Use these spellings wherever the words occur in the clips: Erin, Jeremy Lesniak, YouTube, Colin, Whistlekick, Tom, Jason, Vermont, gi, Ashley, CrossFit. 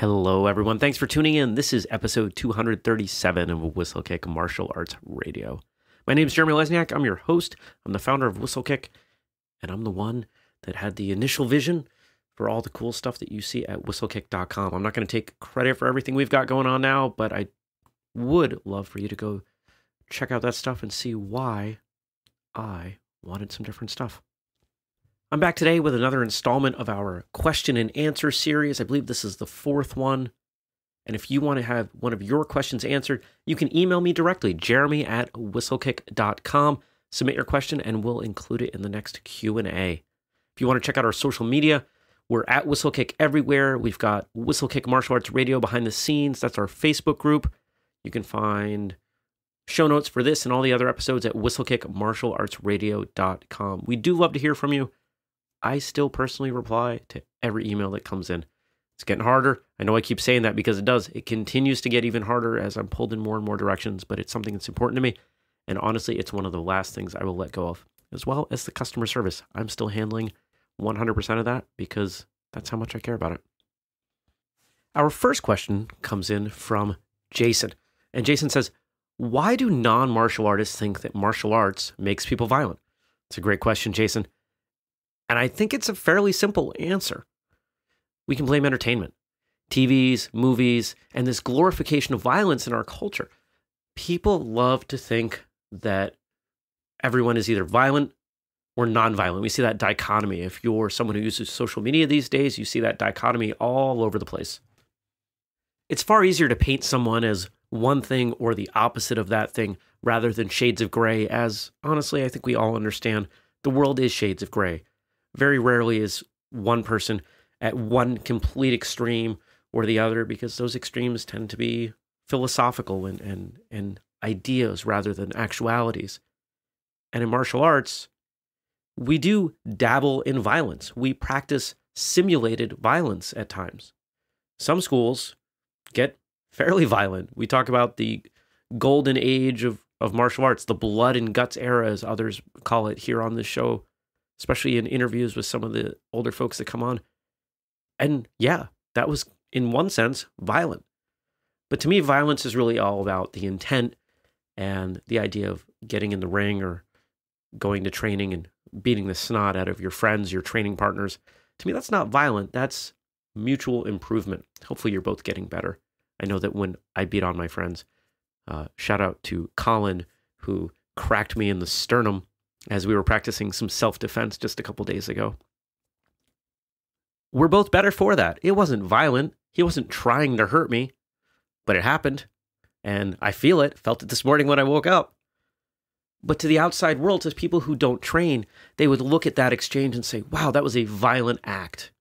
Hello, everyone. Thanks for tuning in. This is episode 237 of Whistlekick Martial Arts Radio. My name is Jeremy Lesniak. I'm your host. I'm the founder of Whistlekick, and I'm the one that had the initial vision for all the cool stuff that you see at whistlekick.com. I'm not going to take credit for everything we've got going on now, but I would love for you to go check out that stuff and see why I wanted some different stuff. I'm back today with another installment of our question and answer series. I believe this is the 4th one. And if you want to have one of your questions answered, you can email me directly, jeremy@whistlekick.com. Submit your question and we'll include it in the next Q&A. If you want to check out our social media, we're at Whistlekick everywhere. We've got Whistlekick Martial Arts Radio behind the scenes. That's our Facebook group. You can find show notes for this and all the other episodes at whistlekickmartialartsradio.com. We do love to hear from you. I still personally reply to every email that comes in. It's getting harder. I know I keep saying that because it does. It continues to get even harder as I'm pulled in more and more directions, but it's something that's important to me. And honestly, it's one of the last things I will let go of, as well as the customer service. I'm still handling 100% of that because that's how much I care about it. Our first question comes in from Jason. And Jason says, why do non-martial artists think that martial arts makes people violent? It's a great question, Jason. And I think it's a fairly simple answer. We can blame entertainment, TVs, movies, and this glorification of violence in our culture. People love to think that everyone is either violent or nonviolent. We see that dichotomy. If you're someone who uses social media these days, you see that dichotomy all over the place. It's far easier to paint someone as one thing or the opposite of that thing rather than shades of gray, as honestly, I think we all understand the world is shades of gray. Very rarely is one person at one complete extreme or the other, because those extremes tend to be philosophical and ideas rather than actualities. And in martial arts, we do dabble in violence. We practice simulated violence at times. Some schools get fairly violent. We talk about the golden age of martial arts, the blood and guts era, as others call it here on this show, especially in interviews with some of the older folks that come on. And yeah, that was, in one sense, violent. But to me, violence is really all about the intent and the idea of getting in the ring or going to training and beating the snot out of your friends, your training partners. To me, that's not violent. That's mutual improvement. Hopefully, you're both getting better. I know that when I beat on my friends, shout out to Colin, who cracked me in the sternum as we were practicing some self-defense just a couple days ago. We're both better for that. It wasn't violent. He wasn't trying to hurt me, but it happened. And I feel it, felt it this morning when I woke up. But to the outside world, to people who don't train, they would look at that exchange and say, wow, that was a violent act.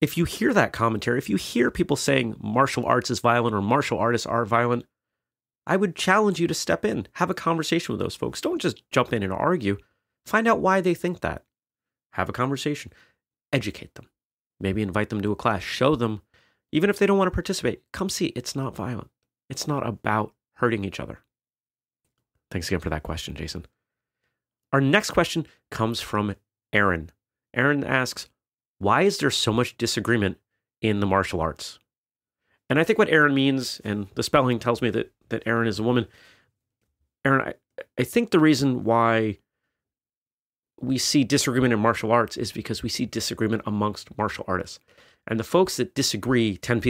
If you hear that commentary, if you hear people saying martial arts is violent or martial artists are violent, I would challenge you to step in, have a conversation with those folks. Don't just jump in and argue. Find out why they think that. Have a conversation. Educate them. Maybe invite them to a class. Show them. Even if they don't want to participate, come see. It's not violent. It's not about hurting each other. Thanks again for that question, Jason. Our next question comes from Erin. Erin asks, why is there so much disagreement in the martial arts? And I think what Erin means, and the spelling tells me that Erin is a woman. Erin, I think the reason why we see disagreement in martial arts is because we see disagreement amongst martial artists. And the folks that disagree tend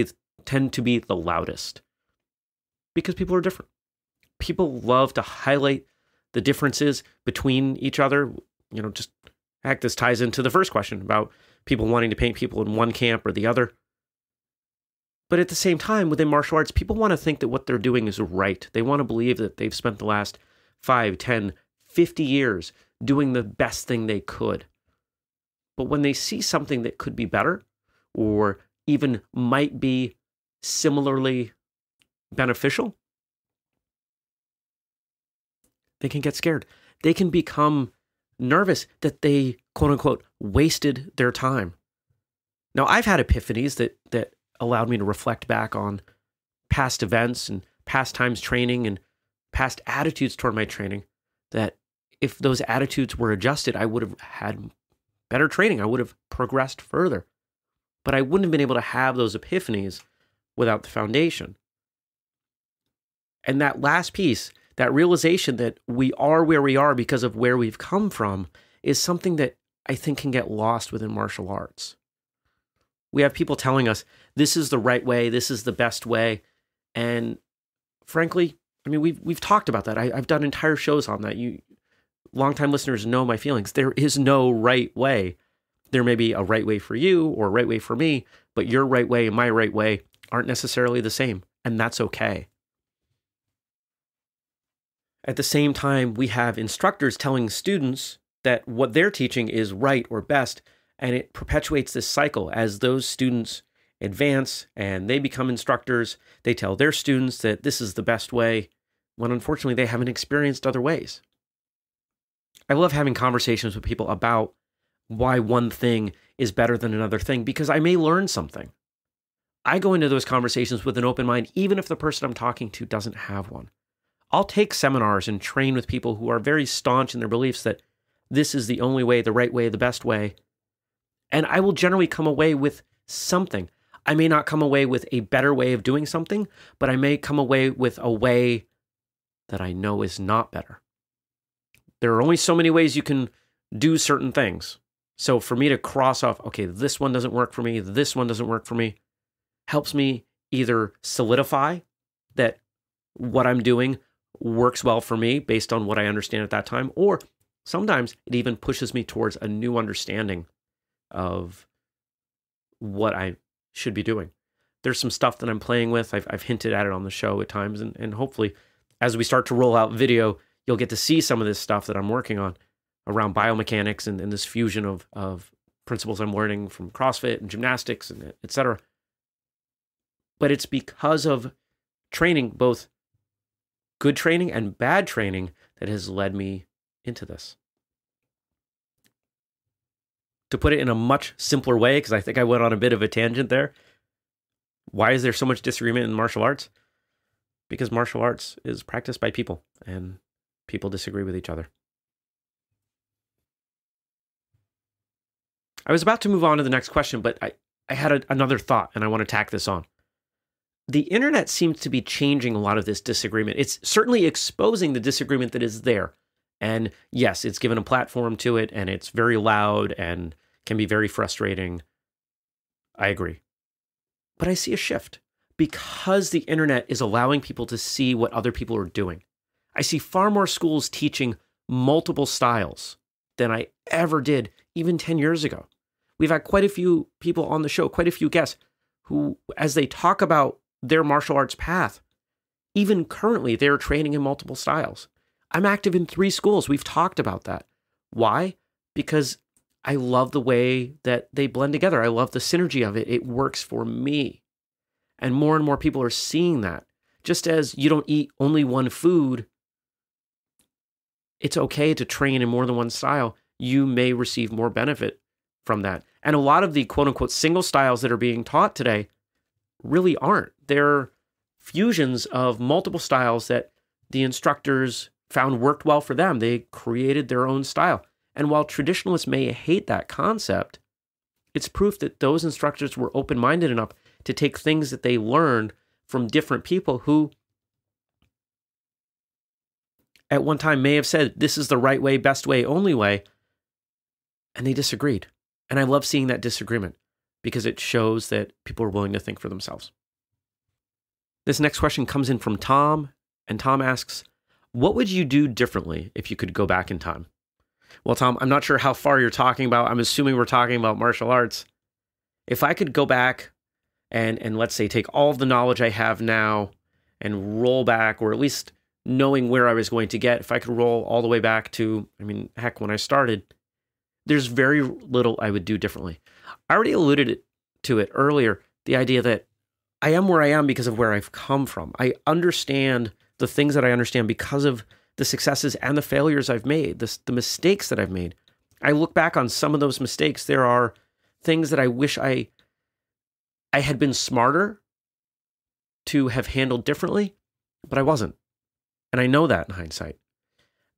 to be the loudest because people are different. People love to highlight the differences between each other. You know, just heck, this ties into the first question about people wanting to paint people in one camp or the other. But at the same time, within martial arts, people want to think that what they're doing is right. They want to believe that they've spent the last 5, 10, 50 years doing the best thing they could. But when they see something that could be better or even might be similarly beneficial, they can get scared. They can become nervous that they, quote unquote, wasted their time. Now, I've had epiphanies that allowed me to reflect back on past events and past times training and past attitudes toward my training, that if those attitudes were adjusted, I would have had better training. I would have progressed further. But I wouldn't have been able to have those epiphanies without the foundation. And that last piece, that realization that we are where we are because of where we've come from, is something that I think can get lost within martial arts. We have people telling us, this is the right way, this is the best way. And frankly, I mean, we've talked about that. I've done entire shows on that. You longtime listeners know my feelings. There is no right way. There may be a right way for you or a right way for me, but your right way and my right way aren't necessarily the same, and that's okay. At the same time, we have instructors telling students that what they're teaching is right or best, and it perpetuates this cycle. As those students advance and they become instructors, they tell their students that this is the best way, when unfortunately they haven't experienced other ways. I love having conversations with people about why one thing is better than another thing, because I may learn something. I go into those conversations with an open mind, even if the person I'm talking to doesn't have one. I'll take seminars and train with people who are very staunch in their beliefs that this is the only way, the right way, the best way. And I will generally come away with something. I may not come away with a better way of doing something, but I may come away with a way that I know is not better. There are only so many ways you can do certain things. So for me to cross off, okay, this one doesn't work for me, this one doesn't work for me, helps me either solidify that what I'm doing works well for me based on what I understand at that time, or sometimes it even pushes me towards a new understanding of what I should be doing. There's some stuff that I'm playing with. I've hinted at it on the show at times, and hopefully as we start to roll out video, you'll get to see some of this stuff that I'm working on around biomechanics and this fusion of principles I'm learning from CrossFit and gymnastics and et cetera. But it's because of training, both good training and bad training, that has led me into this. To put it in a much simpler way, because I think I went on a bit of a tangent there, why is there so much disagreement in martial arts? Because martial arts is practiced by people, and people disagree with each other. I was about to move on to the next question, but I had another thought, and I want to tack this on. The internet seems to be changing a lot of this disagreement. It's certainly exposing the disagreement that is there. And yes, it's given a platform to it, and it's very loud and can be very frustrating. I agree. But I see a shift because the internet is allowing people to see what other people are doing. I see far more schools teaching multiple styles than I ever did even 10 years ago. We've had quite a few people on the show, quite a few guests, who, as they talk about their martial arts path, even currently, they're training in multiple styles. I'm active in 3 schools. We've talked about that. Why? Because I love the way that they blend together. I love the synergy of it. It works for me. And more people are seeing that. Just as you don't eat only one food, it's okay to train in more than one style. You may receive more benefit from that. And a lot of the quote-unquote single styles that are being taught today really aren't. They're fusions of multiple styles that the instructors found worked well for them. They created their own style. And while traditionalists may hate that concept, it's proof that those instructors were open-minded enough to take things that they learned from different people who at one time may have said, this is the right way, best way, only way, and they disagreed. And I love seeing that disagreement because it shows that people are willing to think for themselves. This next question comes in from Tom, and Tom asks, what would you do differently if you could go back in time? Well, Tom, I'm not sure how far you're talking about. I'm assuming we're talking about martial arts. If I could go back and let's say take all of the knowledge I have now and roll back, or at least knowing where I was going to get, if I could roll all the way back to, I mean, heck, when I started, there's very little I would do differently. I already alluded to it earlier, the idea that I am where I am because of where I've come from. I understand the things that I understand because of the successes and the failures I've made, the mistakes that I've made. I look back on some of those mistakes. There are things that I wish I had been smarter to have handled differently, but I wasn't. And I know that in hindsight.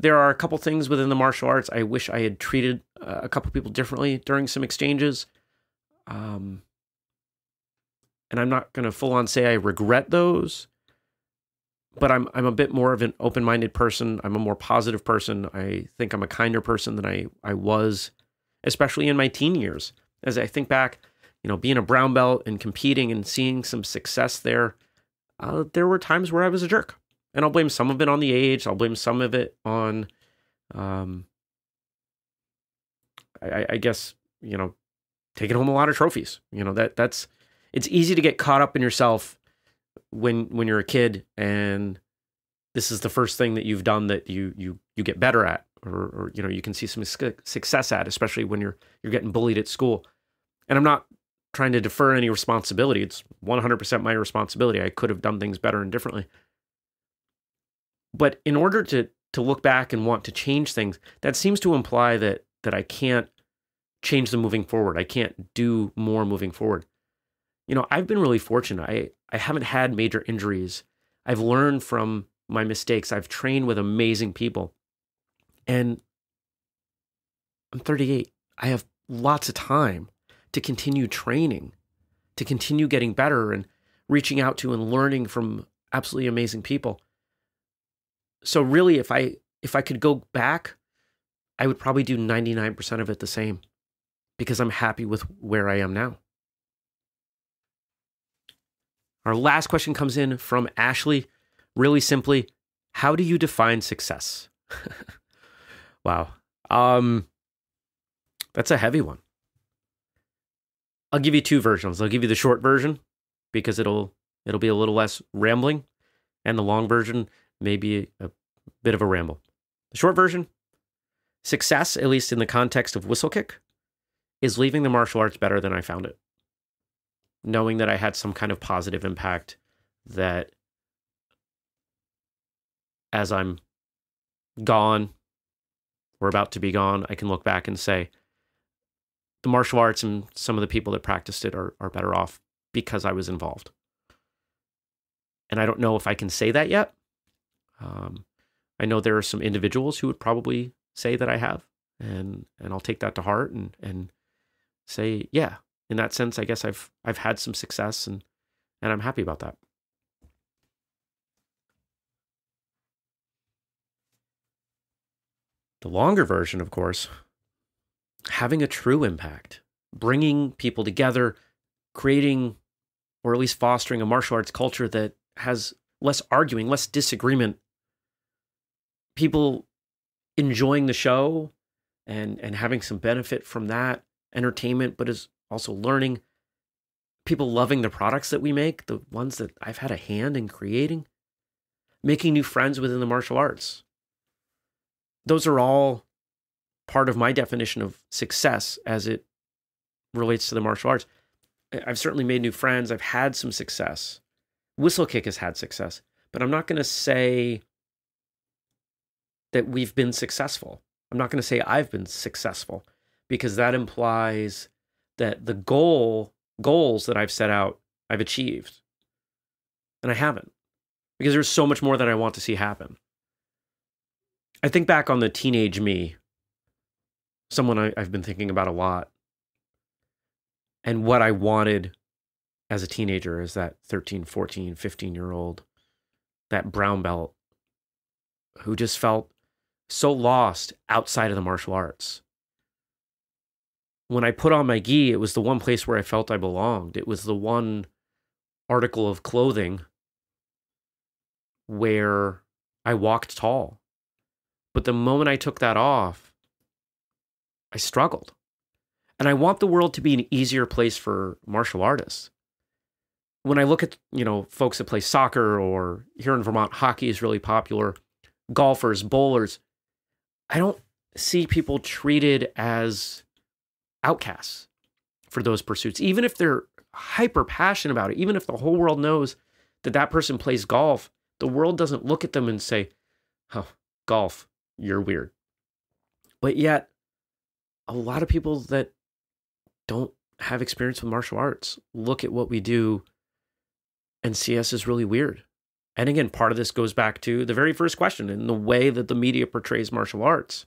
There are a couple things within the martial arts I wish I had treated a couple people differently during some exchanges. and I'm not going to full on say I regret those, but I'm a bit more of an open-minded person. I'm a more positive person. I think I'm a kinder person than I was, especially in my teen years. As I think back, you know, being a brown belt and competing and seeing some success there, there were times where I was a jerk. And I'll blame some of it on the age. I'll blame some of it on, I guess, you know, taking home a lot of trophies. You know, that's, it's easy to get caught up in yourself when you're a kid and this is the first thing that you've done that you get better at, or you know, you can see some success at, especially when you're getting bullied at school. And I'm not trying to defer any responsibility. It's 100% my responsibility. I could have done things better and differently. But in order to look back and want to change things, that seems to imply that I can't change them moving forward. I can't do more moving forward. You know, I've been really fortunate. I haven't had major injuries. I've learned from my mistakes. I've trained with amazing people. And I'm 38. I have lots of time to continue training, to continue getting better and reaching out to and learning from absolutely amazing people. So really, if I could go back, I would probably do 99% of it the same because I'm happy with where I am now. Our last question comes in from Ashley. Really simply, how do you define success? Wow. That's a heavy one. I'll give you two versions. I'll give you the short version because it'll be a little less rambling, and the long version may be a bit of a ramble. The short version, success, at least in the context of Whistlekick, is leaving the martial arts better than I found it. Knowing that I had some kind of positive impact, that as I'm gone, we're about to be gone, I can look back and say, the martial arts and some of the people that practiced it are better off because I was involved. And I don't know if I can say that yet. I know there are some individuals who would probably say that I have, and I'll take that to heart and say, yeah, in that sense, I guess I've had some success and I'm happy about that. The longer version, of course, having a true impact, bringing people together, creating, or at least fostering a martial arts culture that has less arguing, less disagreement, people enjoying the show and having some benefit from that entertainment, but is also learning, people loving the products that we make, the ones that I've had a hand in creating, making new friends within the martial arts. Those are all part of my definition of success as it relates to the martial arts. I've certainly made new friends. I've had some success. Whistlekick has had success, but I'm not going to say that we've been successful. I'm not going to say I've been successful, because that implies that the goals that I've set out, I've achieved. And I haven't, because there's so much more that I want to see happen. I think back on the teenage me, someone I've been thinking about a lot, and what I wanted as a teenager is that 13, 14, 15-year-old, that brown belt who just felt so lost outside of the martial arts. When I put on my gi, it was the one place where I felt I belonged. It was the one article of clothing where I walked tall. But the moment I took that off, I struggled. And I want the world to be an easier place for martial artists. When I look at, you know, folks that play soccer, or here in Vermont, hockey is really popular, golfers, bowlers, I don't see people treated as outcasts for those pursuits. Even if they're hyper passionate about it, even if the whole world knows that that person plays golf, the world doesn't look at them and say, oh, golf, you're weird. But yet, a lot of people that don't have experience with martial arts look at what we do and see us as really weird. And again, part of this goes back to the very first question and the way that the media portrays martial arts.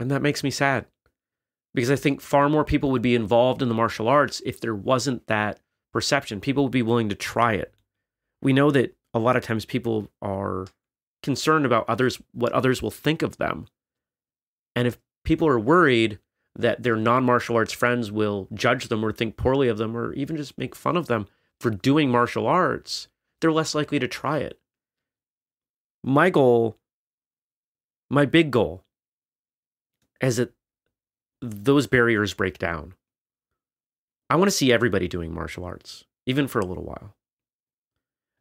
And that makes me sad, because I think far more people would be involved in the martial arts if there wasn't that perception. People would be willing to try it. We know that a lot of times people are concerned about others, what others will think of them. And if people are worried that their non-martial arts friends will judge them or think poorly of them or even just make fun of them for doing martial arts, they're less likely to try it. My goal, my big goal, is that those barriers break down. I want to see everybody doing martial arts, even for a little while.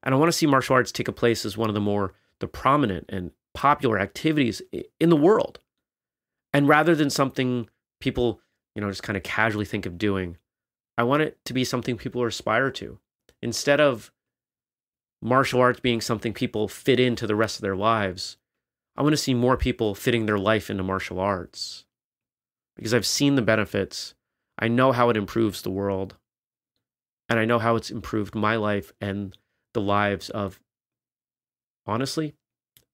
And I want to see martial arts take a place as one of the more prominent and popular activities in the world. And rather than something people, you know, just kind of casually think of doing, I want it to be something people aspire to. Instead of martial arts being something people fit into the rest of their lives, I want to see more people fitting their life into martial arts. Because I've seen the benefits, I know how it improves the world, and I know how it's improved my life and the lives of, honestly,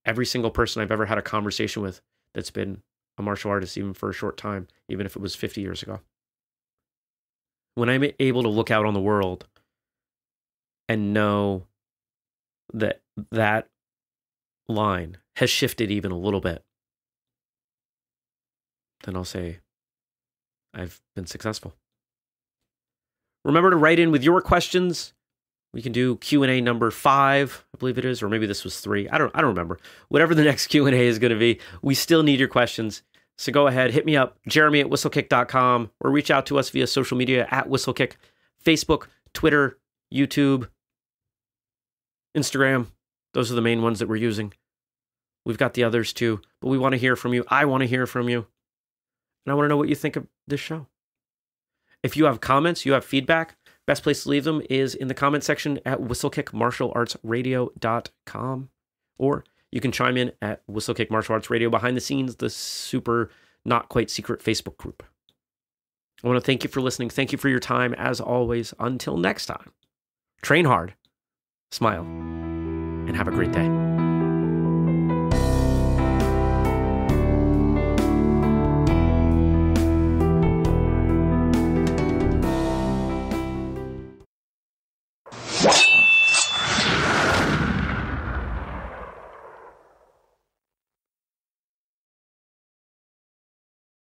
every single person I've ever had a conversation with that's been a martial artist, even for a short time, even if it was 50 years ago. When I'm able to look out on the world and know that that line has shifted even a little bit, then I'll say I've been successful. Remember to write in with your questions. We can do Q&A number 5, I believe it is, or maybe this was 3. I don't remember. Whatever the next Q&A is going to be, we still need your questions. So go ahead, hit me up, jeremy@whistlekick.com, or reach out to us via social media at Whistlekick, Facebook, Twitter, YouTube, Instagram. Those are the main ones that we're using. We've got the others too, but we want to hear from you. I want to hear from you. And I want to know what you think of this show. If you have comments, you have feedback, best place to leave them is in the comment section at whistlekickmartialartsradio.com. Or you can chime in at Whistlekick Martial Arts Radio behind the scenes, the super not quite secret Facebook group. I want to thank you for listening. Thank you for your time. As always, until next time, train hard, smile, and have a great day.